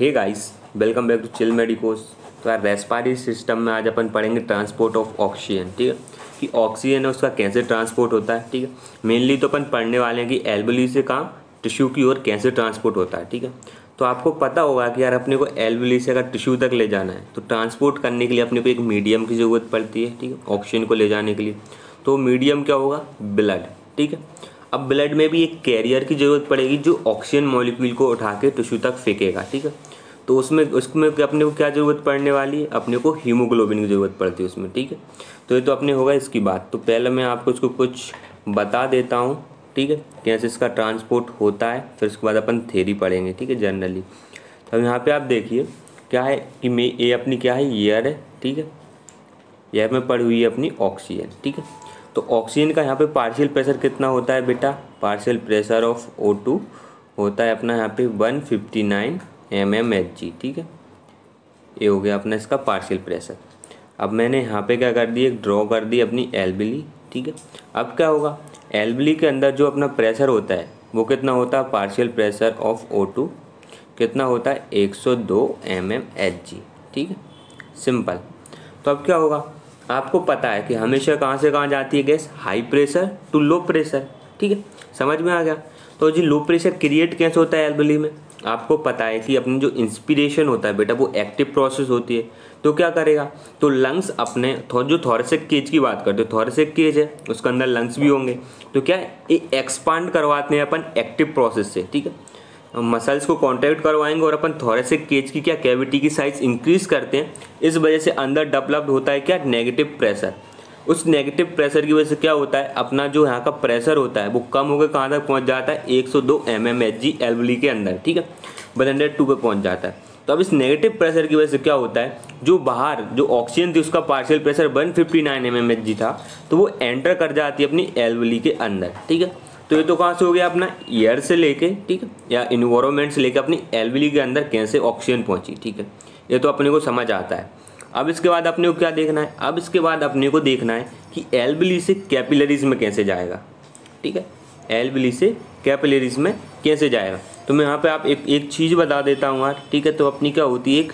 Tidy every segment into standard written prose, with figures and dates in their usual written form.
Hey guys, welcome back to chill medicos. तो यार respiratory system में आज अपन पढ़ेंगे ट्रांसपोर्ट ऑफ ऑक्सीजन, ठीक है, कि ऑक्सीजन है उसका कैसे ट्रांसपोर्ट होता है। ठीक है, मेनली तो अपन पढ़ने वाले हैं कि एल्वोली से कहाँ टिश्यू की ओर कैसे ट्रांसपोर्ट होता है। ठीक है, तो आपको पता होगा कि यार अपने को एल्वोली से अगर टिश्यू तक ले जाना है तो ट्रांसपोर्ट करने के लिए अपने को एक मीडियम की ज़रूरत पड़ती है। ठीक है, ऑक्सीजन को ले जाने के लिए तो मीडियम क्या होगा? ब्लड। ठीक है, अब ब्लड में भी एक कैरियर की ज़रूरत पड़ेगी जो ऑक्सीजन मॉलिक्यूल को उठा के टिश्यू तक फेंकेगा। ठीक है, तो उसमें अपने को क्या ज़रूरत पड़ने वाली है? अपने को हीमोग्लोबिन की ज़रूरत पड़ती है उसमें। ठीक है, तो ये तो अपने होगा इसकी बात। तो पहले मैं आपको इसको कुछ बता देता हूँ, ठीक है, कैसे इसका ट्रांसपोर्ट होता है, फिर उसके बाद अपन थ्योरी पढ़ेंगे। ठीक है, जनरली तो यहाँ पे आप देखिए क्या है कि ये अपनी क्या है, एयर है। ठीक है, एयर में पड़ी हुई है अपनी ऑक्सीजन। ठीक है, तो ऑक्सीजन का यहाँ पे पार्शियल प्रेशर कितना होता है बेटा? पार्शियल प्रेशर ऑफ O2 होता है अपना यहाँ पे 159 mmHg। ठीक है, ये हो गया अपना इसका पार्शियल प्रेशर। अब मैंने यहाँ पे क्या कर दी, एक ड्रॉ कर दी अपनी एल्वोली। ठीक है, अब क्या होगा, एल्वोली के अंदर जो अपना प्रेशर होता है वो कितना होता है? पार्शियल प्रेशर ऑफ O2 कितना होता है? 102 mmHg। ठीक है, सिंपल। तो अब क्या होगा, आपको पता है कि हमेशा कहाँ से कहाँ जाती है gas? High pressure to low pressure. ठीक है, समझ में आ गया। तो जी लो प्रेशर क्रिएट कैसे होता है एल्वोली में? आपको पता है कि अपनी जो इंस्पिरेशन होता है बेटा वो एक्टिव प्रोसेस होती है। तो क्या करेगा, तो लंग्स अपने जो थोरेसिक केज की बात करते हो, थोरेसिक केज है उसके अंदर लंग्स भी होंगे, तो क्या ये एक्सपांड करवाते हैं अपन एक्टिव प्रोसेस से। ठीक है, मसल्स को कॉन्ट्रैक्ट करवाएंगे और अपन थोरेसिक केज की क्या कैविटी की साइज इंक्रीज करते हैं। इस वजह से अंदर डेवलप्ड होता है क्या? Negative pressure. उस नेगेटिव प्रेशर की वजह से क्या होता है, अपना जो यहाँ का प्रेशर होता है वो कम होकर कहाँ तक पहुँच जाता है? 102 mmHg एल्वोली के अंदर। ठीक है, 102 पे पहुँच जाता है। तो अब इस नेगेटिव प्रेशर की वजह से क्या होता है, जो बाहर जो ऑक्सीजन थी उसका पार्शियल प्रेशर 159 mmHg था, तो वो एंटर कर जाती है अपनी एल्वोली के अंदर। ठीक है, तो ये तो कहाँ से हो गया अपना? एयर से लेके, ठीक है, या इन्वायरमेंट से लेके अपनी एल्वोली के अंदर कैसे ऑक्सीजन पहुँची। ठीक है, ये तो अपने को समझ आता है। अब इसके बाद अपने को क्या देखना है? अब इसके बाद अपने को देखना है कि एल्वोली से कैपिलरीज में कैसे जाएगा। ठीक है, एल्वोली से कैपिलरीज में कैसे जाएगा? तो मैं यहाँ पे आप एक चीज़ बता देता हूँ यार। ठीक है, तो अपनी क्या होती है, एक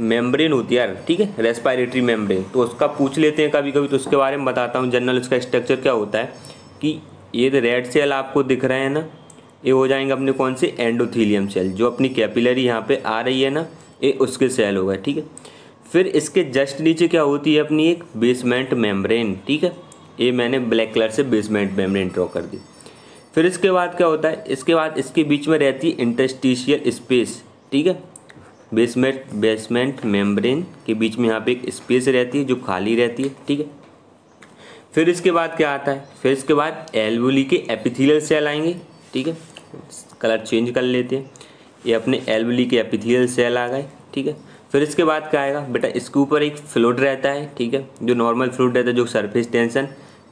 मेम्ब्रेन होती है यार। ठीक है, रेस्पिरेटरी मेम्ब्रेन, तो उसका पूछ लेते हैं कभी कभी, तो उसके बारे में बताता हूँ जनरल। उसका स्ट्रक्चर क्या होता है कि ये रेड सेल आपको दिख रहे हैं ना, ये हो जाएंगे अपने कौन से? Endothelium cell. जो अपनी कैपिलरी यहाँ पर आ रही है ना, ये उसके सेल होगा। ठीक है, फिर इसके जस्ट नीचे क्या होती है अपनी एक बेसमेंट मेम्ब्रेन। ठीक है, ये मैंने ब्लैक कलर से बेसमेंट मेम्ब्रेन ड्रॉ कर दी। फिर इसके बाद क्या होता है, इसके बाद इसके बीच में रहती है इंटरस्टिशियल स्पेस। ठीक है, बेसमेंट मेम्ब्रेन के बीच में यहाँ पे एक स्पेस रहती है जो खाली रहती है। ठीक है, फिर इसके बाद क्या आता है, फिर इसके बाद एल्वोली के एपिथेलियल सेल आएंगे। ठीक है, कलर चेंज कर लेते हैं, ये अपने एल्वोली के एपिथेलियल सेल आ गए। ठीक है, फिर इसके बाद क्या आएगा बेटा, इसके ऊपर एक फ्लूइड रहता है। ठीक है, जो नॉर्मल फ्लूइड रहता है जो सरफेस टेंशन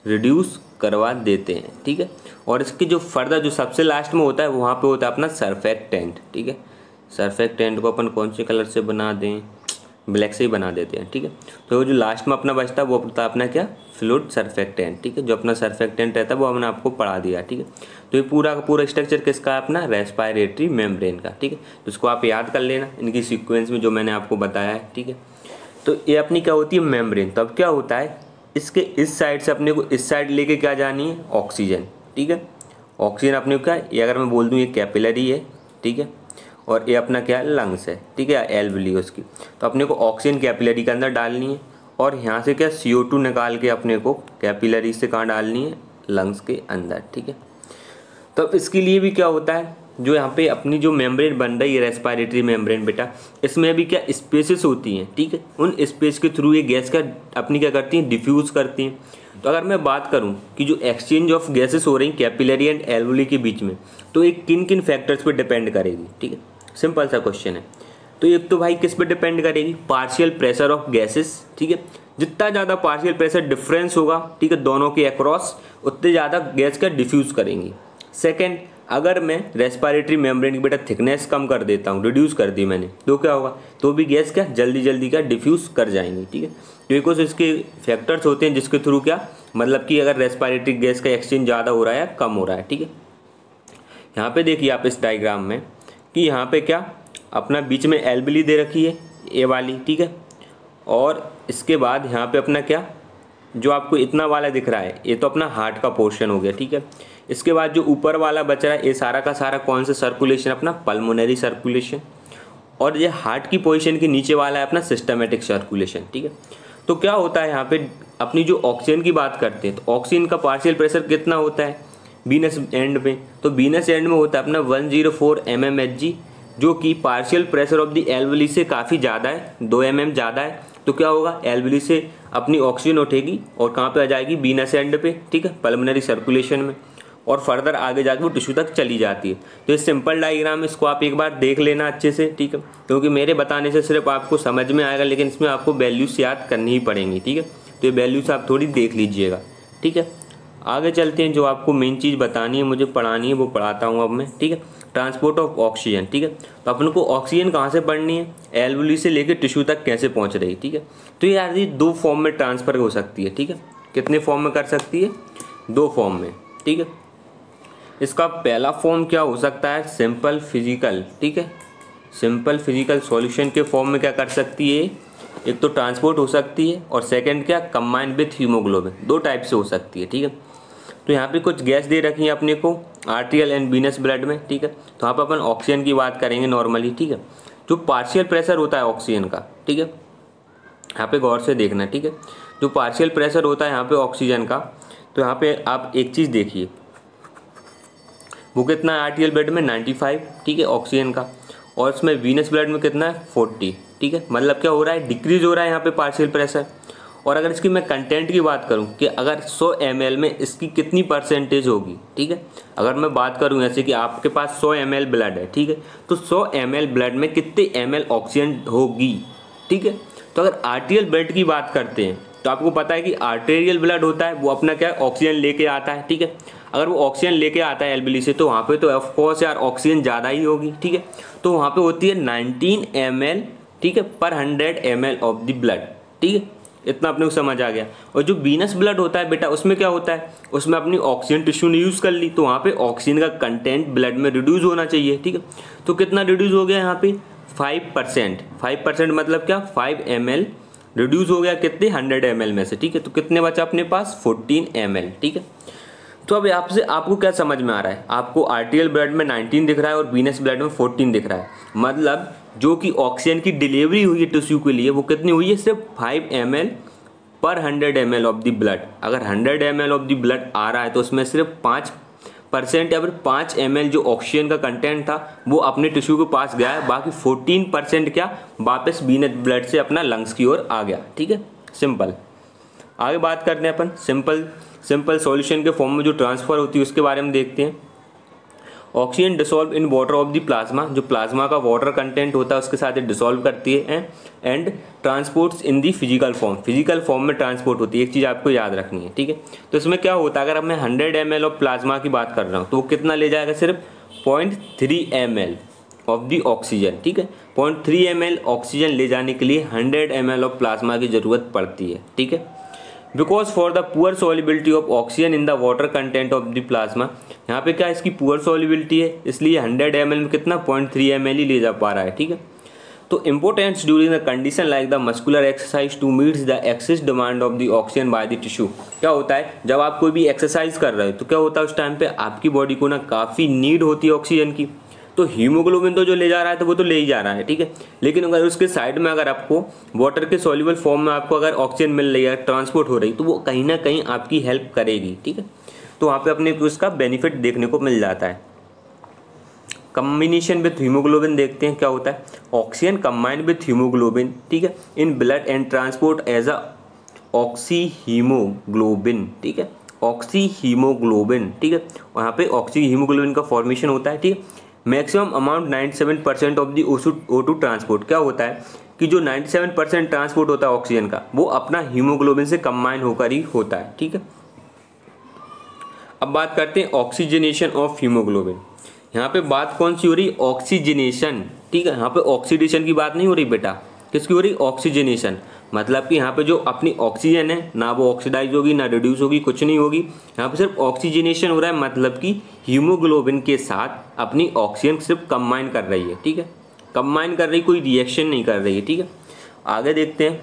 रिड्यूस करवा देते हैं। ठीक है, और इसके जो फर्दर जो सबसे लास्ट में होता है वहाँ पे होता है अपना सर्फेक्टेंट। ठीक है, सर्फेक्टेंट को अपन कौन से कलर से बना दें? ब्लैक से ही बना देते हैं। ठीक है, तो जो लास्ट में अपना बचता है वो होता है अपना क्या? Fluid surfactant. ठीक है, जो अपना सर्फेक्टेंट रहता है वो हमने आपको पढ़ा दिया। ठीक है, तो ये पूरा का पूरा स्ट्रक्चर किसका है? अपना रेस्पिरेटरी मेम्ब्रेन का। ठीक है, तो इसको आप याद कर लेना इनकी सीक्वेंस में जो मैंने आपको बताया है। ठीक है, तो ये अपनी क्या होती है? मेम्ब्रेन। तो अब क्या होता है, इसके इस साइड से अपने को इस साइड लेके क्या जानी है? ऑक्सीजन। ठीक है, ऑक्सीजन अपने को क्या है, ये अगर मैं बोल दूँ ये कैपिलरी है। ठीक है, और ये अपना क्या लंग्स है। ठीक है, एल्वोली उसकी, तो अपने को ऑक्सीजन कैपिलरी के अंदर डालनी है और यहाँ से क्या CO2 निकाल के अपने को कैपिलरी से कहाँ डालनी है? लंग्स के अंदर। ठीक है, तो अब इसके लिए भी क्या होता है, जो यहाँ पे अपनी जो मेम्ब्रेन बन रही है रेस्पिरेटरी मेम्ब्रेन बेटा, इसमें भी क्या स्पेसेस होती हैं। ठीक है, उन स्पेस के थ्रू ये गैस का अपनी क्या करती हैं? डिफ्यूज़ करती हैं। तो अगर मैं बात करूँ कि जो एक्सचेंज ऑफ गैसेस हो रही हैं कैपिलरी एंड एल्वोली के बीच में, तो ये किन किन फैक्टर्स पर डिपेंड करेगी? ठीक है, सिंपल सा क्वेश्चन है। तो एक तो भाई किस पे डिपेंड करेगी? Partial pressure of gases. ठीक है, जितना ज़्यादा पार्शियल प्रेशर डिफरेंस होगा, ठीक है, दोनों के अक्रॉस, उतने ज़्यादा गैस का डिफ्यूज़ करेंगी। सेकंड, अगर मैं रेस्पिरेटरी मेम्ब्रेन की बेटा थिकनेस कम कर देता हूँ, रिड्यूस कर दी मैंने, तो क्या होगा? तो भी गैस क्या जल्दी क्या डिफ्यूज़ कर जाएंगी। ठीक है, तो ये कुछ इसके फैक्टर्स होते हैं जिसके थ्रू क्या मतलब कि अगर रेस्पिरेटरी गैस का एक्सचेंज ज़्यादा हो रहा है या कम हो रहा है। ठीक है, यहाँ पर देखिए आप इस डाइग्राम में कि यहाँ पे क्या अपना बीच में एल्बिली दे रखी है, ए वाली, ठीक है। और इसके बाद यहाँ पे अपना क्या, जो आपको इतना वाला दिख रहा है, ये तो अपना हार्ट का पोर्शन हो गया, ठीक है। इसके बाद जो ऊपर वाला बच रहा है, ये सारा का सारा कौन सा सर्कुलेशन, अपना पल्मोनरी सर्कुलेशन। और ये हार्ट की पोजीशन के नीचे वाला है अपना सिस्टमेटिक सर्कुलेशन, ठीक है। तो क्या होता है यहाँ पे, अपनी जो ऑक्सीजन की बात करते हैं, तो ऑक्सीजन का पार्शियल प्रेशर कितना होता है बीनस एंड में, तो बीनस एंड में होता है अपना 104 mmHg, जो कि partial pressure of the alveoli से काफ़ी ज़्यादा है, 2 mm ज़्यादा है। तो क्या होगा, एल्वली से अपनी ऑक्सीजन उठेगी और कहाँ पे आ जाएगी, बीनस एंड पे, ठीक है, पल्मोनरी सर्कुलेशन में, और फर्दर आगे जाकर वो टिश्यू तक चली जाती है। तो ये सिंपल डायग्राम, इसको आप एक बार देख लेना अच्छे से, ठीक है, क्योंकि मेरे बताने से सिर्फ आपको समझ में आएगा, लेकिन इसमें आपको वैल्यूज याद करनी ही पड़ेंगी, ठीक है। तो ये वैल्यूज आप थोड़ी देख लीजिएगा, ठीक है। आगे चलते हैं, जो आपको मेन चीज़ बतानी है, मुझे पढ़ानी है, वो पढ़ाता हूँ अब मैं, ठीक है। ट्रांसपोर्ट ऑफ ऑक्सीजन, ठीक है, तो अपन को ऑक्सीजन कहाँ से पढ़नी है, एल्वुली से लेकर टिश्यू तक कैसे पहुँच रही है, ठीक है। तो यार ये 2 फॉर्म में ट्रांसफ़र हो सकती है, ठीक है। कितने फॉर्म में कर सकती है, 2 फॉर्म में, ठीक है। इसका पहला फॉर्म क्या हो सकता है, सिंपल फिजिकल, ठीक है, सिंपल फिजिकल सॉल्यूशन के फॉर्म में क्या कर सकती है, एक तो ट्रांसपोर्ट हो सकती है, और सेकंड क्या, कंबाइंड विथ हीमोग्लोबिन, 2 टाइप से हो सकती है, ठीक है। तो यहाँ पे कुछ गैस दे रखी है अपने को आर्ट्रियल एंड वीनस ब्लड में, ठीक है। तो यहाँ पर अपन ऑक्सीजन की बात करेंगे नॉर्मली, ठीक है। जो पार्शियल प्रेशर होता है ऑक्सीजन का, ठीक है, यहाँ पे गौर से देखना, ठीक है। जो पार्शियल प्रेशर होता है यहाँ पे ऑक्सीजन का, तो यहाँ पे आप एक चीज़ देखिए, वो कितना है आर्टियल ब्लड में 95, ठीक है, ऑक्सीजन का, और इसमें वीनस ब्लड में कितना है 40, ठीक है। मतलब क्या हो रहा है, डिक्रीज हो रहा है यहाँ पे पार्शियल प्रेशर। और अगर इसकी मैं कंटेंट की बात करूँ कि अगर 100 ml में इसकी कितनी परसेंटेज होगी, ठीक है, अगर मैं बात करूँ ऐसे कि आपके पास 100 ml ब्लड है, ठीक है, तो 100 ml ब्लड में कितने ml ऑक्सीजन होगी, ठीक है। तो अगर आर्टियल ब्लड की बात करते हैं, तो आपको पता है कि आर्टेरियल ब्लड होता है, वो अपना क्या है, ऑक्सीजन लेके आता है, ठीक है। अगर वो ऑक्सीजन लेके आता है एल्बिली से, तो वहाँ पे तो ऑफकोर्स यार ऑक्सीजन ज़्यादा ही होगी, ठीक है। तो वहाँ पे होती है 19 ml, ठीक है, पर 100 ml ऑफ द ब्लड, ठीक है, इतना अपने को समझ आ गया। और जो वीनस ब्लड होता है बेटा, उसमें क्या होता है, उसमें अपनी ऑक्सीजन टिश्यू ने यूज़ कर ली, तो वहाँ पे ऑक्सीजन का कंटेंट ब्लड में रिड्यूस होना चाहिए, ठीक है। तो कितना रिड्यूस हो गया यहाँ पे, 5%। 5% मतलब क्या, 5 ml रिड्यूस हो गया कितने, 100 ml में से, ठीक है। तो कितने बचा अपने पास, 14 ml, ठीक है। तो अब यहाँ से आपको क्या समझ में आ रहा है, आपको आर्टियल ब्लड में 19 दिख रहा है और वीनस ब्लड में 14 दिख रहा है, मतलब जो कि ऑक्सीजन की डिलीवरी हुई है टिश्यू के लिए, वो कितनी हुई है, सिर्फ 5 ml पर 100 ml ऑफ द ब्लड। अगर 100 ml ऑफ द ब्लड आ रहा है, तो उसमें सिर्फ 5% या फिर 5 ml जो ऑक्सीजन का कंटेंट था, वो अपने टिश्यू के पास गया है, बाकी 14% क्या, वापस वीनस ब्लड से अपना लंग्स की ओर आ गया, ठीक है, सिंपल। आगे बात करते हैं अपन सिंपल सॉल्यूशन के फॉर्म में जो ट्रांसफ़र होती है, उसके बारे में देखते हैं। Oxygen dissolve in water of the plasma, जो प्लाज्मा का वाटर कंटेंट होता है उसके साथ डिसॉल्व करती है, and transports in the physical form में ट्रांसपोर्ट होती है। एक चीज़ आपको याद रखनी है, ठीक है। तो इसमें क्या होता है, अगर मैं 100 ml ऑफ प्लाज्मा की बात कर रहा हूँ, तो वो कितना ले जाएगा, सिर्फ 0.3 ml ऑफ दी ऑक्सीजन, ठीक है। 0.3 ml ऑक्सीजन ले जाने के लिए 100 ml ऑफ प्लाज्मा की ज़रूरत पड़ती है, ठीक है। Because for the poor solubility of oxygen in the water content of the plasma, यहाँ पे क्या इसकी पुअर सॉल्युबिलिटी है, इसलिए 100 ml में कितना, 0.3 ml ही ले जा पा रहा है, ठीक है। तो importance during the condition like the muscular exercise to meets the excess demand of the oxygen by the tissue. क्या होता है, जब आप कोई भी एक्सरसाइज कर रहे हो, तो क्या होता है उस टाइम पे आपकी बॉडी को ना काफ़ी नीड होती है ऑक्सीजन की, तो हीमोग्लोबिन तो जो ले जा रहा है, तो वो तो ले ही जा रहा है, ठीक है। लेकिन अगर उसके साइड में अगर आपको वाटर के सॉल्युबल फॉर्म में आपको अगर ऑक्सीजन मिल रही है, ट्रांसपोर्ट हो रही, तो वो कहीं ना कहीं आपकी हेल्प करेगी, ठीक है। तो वहाँ पे अपने को उसका बेनिफिट देखने को मिल जाता है। कम्बिनेशन विथ हीमोग्लोबिन देखते हैं क्या होता है, ऑक्सीजन कम्बाइंड विथ हीमोग्लोबिन, ठीक है, in blood and transport as a oxyhaemoglobin, ठीक है, ऑक्सीहीमोग्लोबिन, ठीक है। वहाँ पे ऑक्सीहीमोग्लोबिन का फॉर्मेशन होता है, ठीक है। Maximum amount 97% of the O2 transport, क्या होता है कि जो 97% ट्रांसपोर्ट होता है ऑक्सीजन का, वो अपना हीमोग्लोबिन से कंबाइन होकर ही होता है, ठीक है। अब बात करते हैं ऑक्सीजनेशन ऑफ हीमोग्लोबिन। यहाँ पे बात कौन सी हो रही, ऑक्सीजनेशन, ठीक है। यहाँ पे ऑक्सीडेशन की बात नहीं हो रही बेटा, किसकी हो रही, ऑक्सीजनेशन। मतलब कि यहाँ पे जो अपनी ऑक्सीजन है ना, वो ऑक्सीडाइज होगी ना रिड्यूस होगी, कुछ नहीं होगी, यहाँ पे सिर्फ ऑक्सीजनेशन हो रहा है, मतलब कि हीमोग्लोबिन के साथ अपनी ऑक्सीजन सिर्फ कंबाइन कर रही है, ठीक है, कंबाइन कर रही, कोई रिएक्शन नहीं कर रही है। ठीक है, आगे देखते हैं।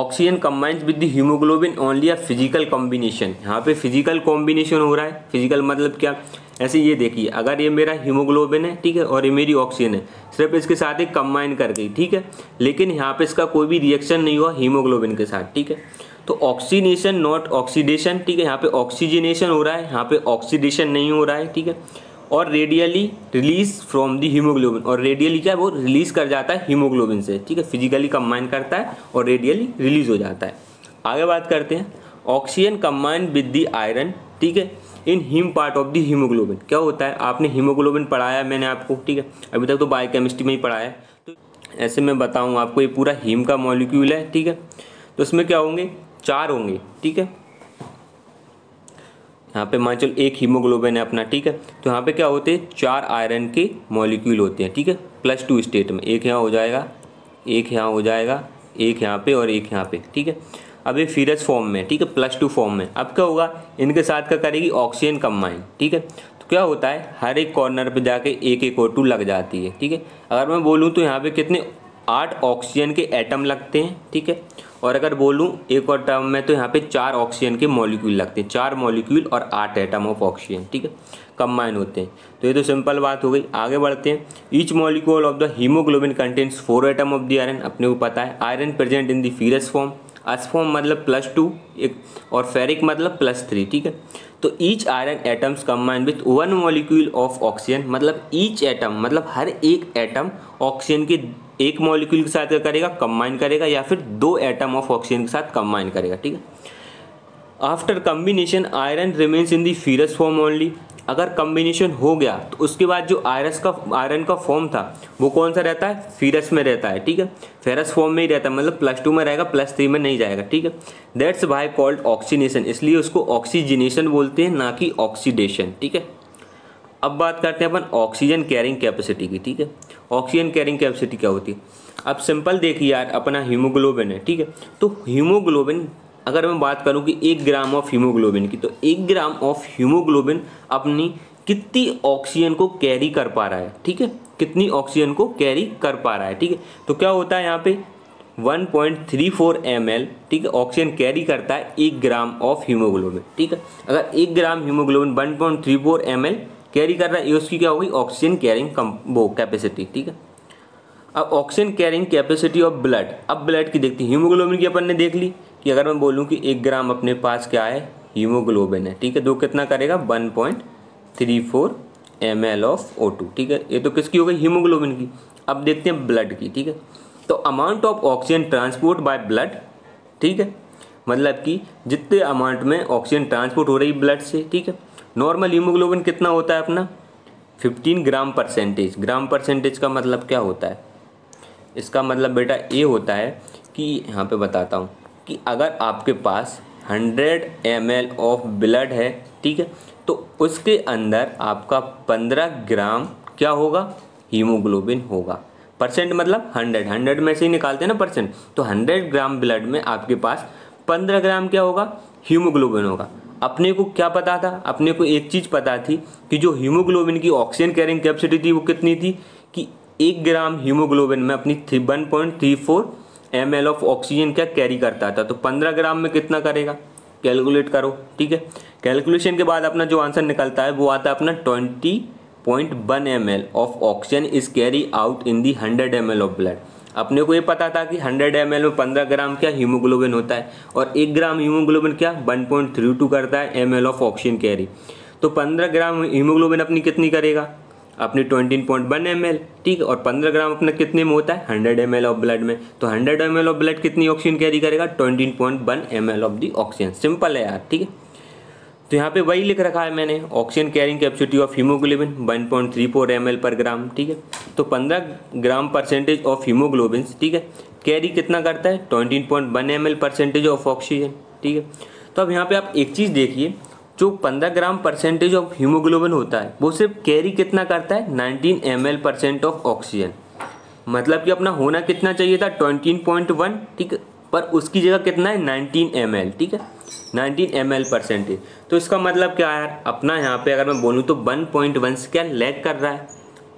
Oxygen combines with the haemoglobin only a physical combination. यहाँ पे फिजिकल कॉम्बिनेशन हो रहा है। फिजिकल मतलब क्या, ऐसे ये देखिए, अगर ये मेरा हीमोग्लोबिन है, ठीक है, और ये मेरी ऑक्सीजन है, सिर्फ इसके साथ एक कंबाइन कर गई, ठीक है, लेकिन यहाँ पे इसका कोई भी रिएक्शन नहीं हुआ हीमोग्लोबिन के साथ। ठीक है, तो ऑक्सीनेशन नॉट ऑक्सीडेशन। ठीक है, यहाँ पे ऑक्सीजनेशन हो रहा है, यहाँ पे ऑक्सीडेशन नहीं हो रहा है। ठीक है, और readily release from the haemoglobin, और रेडियली क्या है, वो रिलीज कर जाता है हीमोग्लोबिन से। ठीक है, फिजिकली कंबाइन करता है और रेडियली रिलीज हो जाता है। आगे बात करते हैं, oxygen combine with the iron, ठीक है, in haem part of the haemoglobin. क्या होता है, आपने हीमोग्लोबिन पढ़ाया मैंने आपको, ठीक है, अभी तक तो बायोकेमिस्ट्री में ही पढ़ाया है, तो ऐसे मैं बताऊँ आपको, ये पूरा हीम का मॉलिक्यूल है। ठीक है, तो इसमें क्या होंगे, चार होंगे। ठीक है, यहाँ पे मान चलो एक हीमोग्लोबिन है अपना, ठीक है, तो यहाँ पे क्या होते हैं, चार आयरन के मॉलिक्यूल होते हैं। ठीक है, प्लस टू स्टेट में, एक यहाँ हो जाएगा, एक यहाँ हो जाएगा, एक यहाँ पे और एक यहाँ पे। ठीक है, अब ये फीरस फॉर्म में, ठीक है, प्लस टू फॉर्म में। अब क्या होगा, इनके साथ क्या करेगी, ऑक्सीजन कंबाइन। ठीक है, तो क्या होता है, हर एक कॉर्नर पे जाके एक एक O2 लग जाती है। ठीक है, अगर मैं बोलूँ तो यहाँ पे कितने 8 ऑक्सीजन के एटम लगते हैं। ठीक है, और अगर बोलूँ एक और टर्म में, तो यहाँ पे 4 ऑक्सीजन के मॉलिक्यूल लगते हैं, 4 मॉलिक्यूल और 8 एटम ऑफ ऑक्सीजन। ठीक है, कंबाइन होते हैं। तो ये तो सिंपल बात हो गई। आगे बढ़ते हैं, each molecule of the haemoglobin contains 4 atom of the iron. अपने को पता है iron present in the ferrous form. Us form मतलब +2 एक, और फेरिक मतलब +3। ठीक है, तो each iron atoms combine with 1 molecule of oxygen, मतलब ईच एटम मतलब हर एक एटम ऑक्सीजन के एक मॉलिक्यूल के साथ क्या करेगा, कंबाइन करेगा, या फिर 2 एटम ऑफ ऑक्सीजन के साथ कंबाइन करेगा। ठीक है, after combination iron remains in the ferrous form only. अगर कम्बिनेशन हो गया तो उसके बाद जो आयरन का फॉर्म था वो कौन सा रहता है, फीरस में रहता है। ठीक है, फेरस फॉर्म में ही रहता है, मतलब +2 में रहेगा, +3 में नहीं जाएगा। ठीक है, दैट्स वाई कॉल्ड ऑक्सीनेशन, इसलिए उसको ऑक्सीजनेशन बोलते हैं, ना कि ऑक्सीडेशन। ठीक है, अब बात करते हैं अपन ऑक्सीजन कैरिंग कैपेसिटी की। ठीक है, ऑक्सीजन कैरिंग कैपेसिटी क्या होती है, अब सिंपल देखिए यार, अपना हीमोग्लोबिन है। ठीक है, तो हीमोग्लोबिन, अगर मैं बात करूं कि 1 ग्राम ऑफ हीमोग्लोबिन की, तो 1 ग्राम ऑफ हीमोग्लोबिन अपनी कितनी ऑक्सीजन को कैरी कर पा रहा है। ठीक है, कितनी ऑक्सीजन को कैरी कर पा रहा है। ठीक है, तो क्या होता है यहाँ पे 1.34 ml, ठीक है, ऑक्सीजन कैरी करता है 1 ग्राम ऑफ हीमोग्लोबिन। ठीक है, अगर 1 ग्राम हीमोग्लोबिन 1.34 ml कैरी कर रहा है, ये उसकी क्या होगी, ऑक्सीजन कैरिंग कैपेसिटी। ठीक है, अब oxygen carrying capacity of blood, अब ब्लड की देखते हैं। हीमोग्लोबिन की अपन ने देख ली कि अगर मैं बोलूं कि 1 ग्राम अपने पास क्या है, हीमोग्लोबिन है। ठीक है, तो कितना करेगा 1.34 ml ऑफ O2। ठीक है, ये तो किसकी हो गई, हीमोग्लोबिन की। अब देखते हैं ब्लड की। ठीक है, तो amount of oxygen transport by blood, ठीक है, मतलब कि जितने अमाउंट में ऑक्सीजन ट्रांसपोर्ट हो रही ब्लड से। ठीक है, नॉर्मल हीमोग्लोबिन कितना होता है अपना 15 ग्राम परसेंटेज। ग्राम परसेंटेज का मतलब क्या होता है, इसका मतलब बेटा ये होता है कि यहाँ पे बताता हूँ कि अगर आपके पास 100 ml ऑफ ब्लड है, ठीक है, तो उसके अंदर आपका 15 ग्राम क्या होगा, हीमोग्लोबिन होगा। परसेंट मतलब 100 में से ही निकालते हैं ना परसेंट, तो 100 ग्राम ब्लड में आपके पास 15 ग्राम क्या होगा, हीमोग्लोबिन होगा। अपने को क्या पता था, अपने को एक चीज़ पता थी कि जो हीमोग्लोबिन की ऑक्सीजन कैरिंग कैपेसिटी थी वो कितनी थी, कि 1 ग्राम हीमोग्लोबिन में अपनी 1.34 ml ऑफ ऑक्सीजन क्या कैरी करता था, तो 15 ग्राम में कितना करेगा, कैलकुलेट करो। ठीक है, कैलकुलेशन के बाद अपना जो आंसर निकलता है वो आता है अपना 20.1 ml of oxygen is carry out in the 100 ml of blood. अपने को ये पता था कि 100 ml में 15 ग्राम क्या हीमोग्लोबिन होता है, और 1 ग्राम हीमोग्लोबिन क्या 1.32 करता है ml ऑफ ऑक्सीजन कैरी, तो 15 ग्राम हीमोग्लोबिन अपनी कितनी करेगा, अपनी 20.1 ml। ठीक है, और 15 ग्राम अपना कितने में होता है 100 ml ऑफ ब्लड में, तो 100 ml ऑफ ब्लड कितनी ऑक्सीजन कैरी करेगा 20.1 ml of the oxygen. Simple है यार। ठीक है, तो यहाँ पे वही लिख रखा है मैंने, oxygen carrying capacity of haemoglobin 1.34 ml पर ग्राम। ठीक है, तो 15 ग्राम परसेंटेज ऑफ हीमोग्लोबिन, ठीक है, कैरी कितना करता है 20.1 ml परसेंटेज ऑफ ऑक्सीजन। ठीक है, तो अब यहाँ पे आप एक चीज़ देखिए, जो 15 ग्राम परसेंटेज ऑफ हीमोग्लोबिन होता है वो सिर्फ कैरी कितना करता है 19 ml परसेंट ऑफ ऑक्सीजन, मतलब कि अपना होना कितना चाहिए था 20.1, ठीक है, पर उसकी जगह कितना है 19 ml। ठीक है, 19 ml परसेंटेज, तो इसका मतलब क्या है यार, अपना यहाँ पे अगर मैं बोलूँ तो 1.1 से क्या लैग कर रहा है।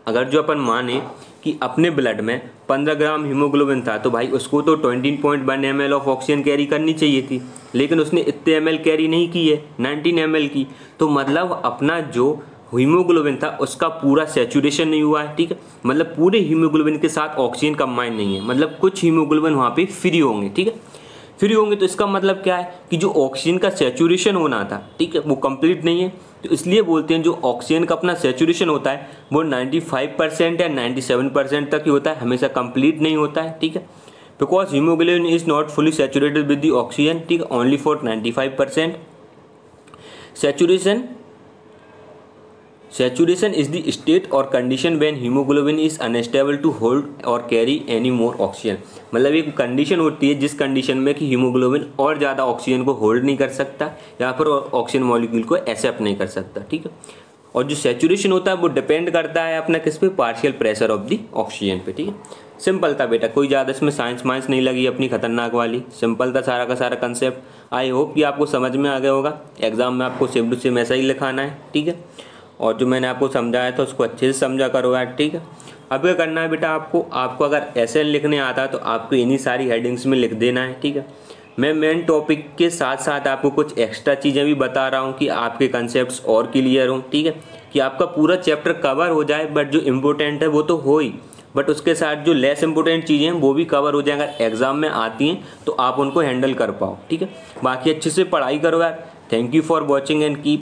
अगर जो अपन माने कि अपने ब्लड में 15 ग्राम हीमोग्लोबिन था तो भाई उसको तो 20.1 ml ऑफ ऑक्सीजन कैरी करनी चाहिए थी, लेकिन उसने इतने ml कैरी नहीं की है, 19 ml की। तो मतलब अपना जो हीमोग्लोबिन था उसका पूरा सेचुरेशन नहीं हुआ है, ठीक है। मतलब पूरे हीमोग्लोबिन के साथ ऑक्सीजन कंबाइन नहीं है, मतलब कुछ हीमोग्लोबिन वहाँ पे फ्री होंगे, ठीक है। फ्री होंगे तो इसका मतलब क्या है कि जो ऑक्सीजन का सेचुरेशन होना था, ठीक है, वो कंप्लीट नहीं है। तो इसलिए बोलते हैं जो ऑक्सीजन का अपना सेचुरेशन होता है वो 95% या 97% तक ही होता है, हमेशा कंप्लीट नहीं होता है, ठीक है। Because haemoglobin is not fully saturated with the oxygen, ठीक है, only for 95%। Saturation is the state or condition when hemoglobin is unstable to hold or carry any more oxygen। मतलब एक कंडीशन होती है जिस कंडीशन में कि हीमोग्लोबिन और ज़्यादा ऑक्सीजन को होल्ड नहीं कर सकता या फिर ऑक्सीजन मॉलिक्यूल को एक्सेप्ट नहीं कर सकता, ठीक है। और जो सैचुरेशन होता है वो डिपेंड करता है अपना किस पे, partial pressure of the oxygen पे, ठीक है। सिंपल था बेटा, कोई ज़्यादा इसमें साइंस माइंस नहीं लगी अपनी खतरनाक वाली, सिंपल था सारा का सारा कंसेप्ट। आई होप कि आपको समझ में आ गया होगा। एग्जाम में आपको सेम टू सेम ऐसा ही लिखाना है, ठीक है। और जो मैंने आपको समझाया था उसको अच्छे से समझा करो यार, ठीक है। अब क्या करना है बेटा, आपको अगर ऐसे लिखने आता है तो आपको इन्हीं सारी हेडिंग्स में लिख देना है, ठीक है। मैं मेन टॉपिक के साथ साथ आपको कुछ एक्स्ट्रा चीज़ें भी बता रहा हूँ कि आपके कंसेप्ट्स और क्लियर हों, ठीक है, कि आपका पूरा चैप्टर कवर हो जाए। बट जो इम्पोर्टेंट है वो तो हो ही, बट उसके साथ जो लेस इंपॉर्टेंट चीज़ें हैं वो भी कवर हो जाए। अगर एग्ज़ाम में आती हैं तो आप उनको हैंडल कर पाओ, ठीक है। बाकी अच्छे से पढ़ाई करो यार। Thank you for watching and keep